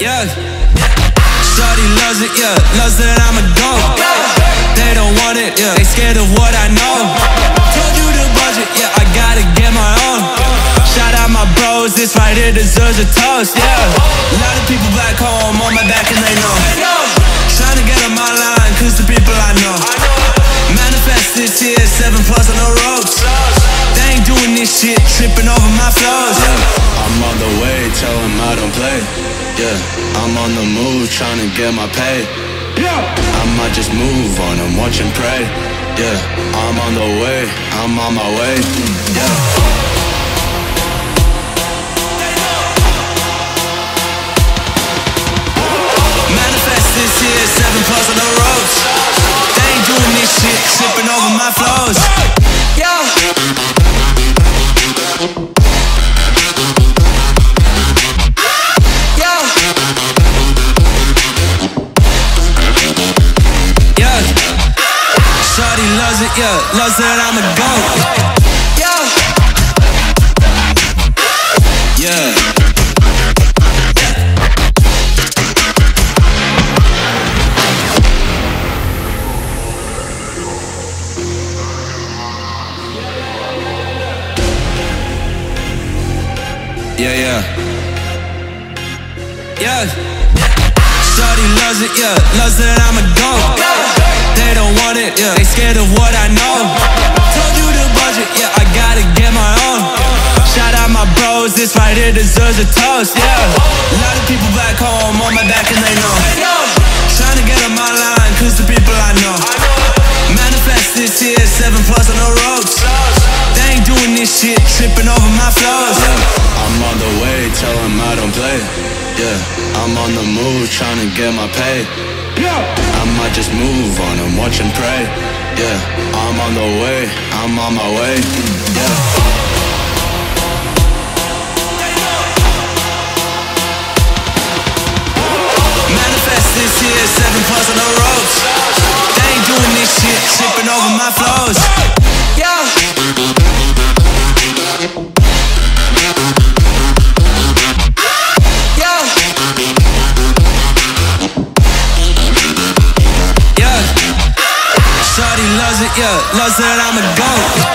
yeah. Shorty loves it, yeah, loves that I'm a dog. They don't want it, yeah, they scared of what I know. Told you the budget, yeah, I gotta get my own. Shout out my bros, this right here deserves a toast, yeah. A lot of people back home on my back and they know. Tryna get on my line, cause the people I know. Manifest this year, 7+ on the ropes. They ain't doing this shit, tripping over my flows, yeah. I'm on the way, tell them I don't play. Yeah, I'm on the move, tryna get my pay. Yeah, I might just move on and watch and pray. Yeah, I'm on the way, I'm on my way. Yeah. This year, 7+ on the roads. They ain't doing this shit, tripping over my flows. Yeah. Shorty loves it, yeah, loves that I'm a goat. Yeah. Yeah, yeah. Yeah. Shorty loves it, yeah, loves that I'm a dog. They don't want it, yeah, they scared of what I know. Told you the budget, yeah, I gotta get my own. Shout out my bros, this right here deserves a toast, yeah. A lot of people back home on my back and they know. Tryna get on my line, cause the people I know. Manifest this year, 7+ on the ropes. They ain't doing this shit, tripping over my flows, yeah. I'm on the way, tell them I don't play. Yeah, I'm on the move, tryna get my pay. Yeah, I might just move on and watch and pray. Yeah, I'm on the way, I'm on my way. Yeah. Manifest this year, 7+ on the roads. They ain't doing this shit, tripping over my flows. Yeah. Loves it, yeah, loves that I'm a goat.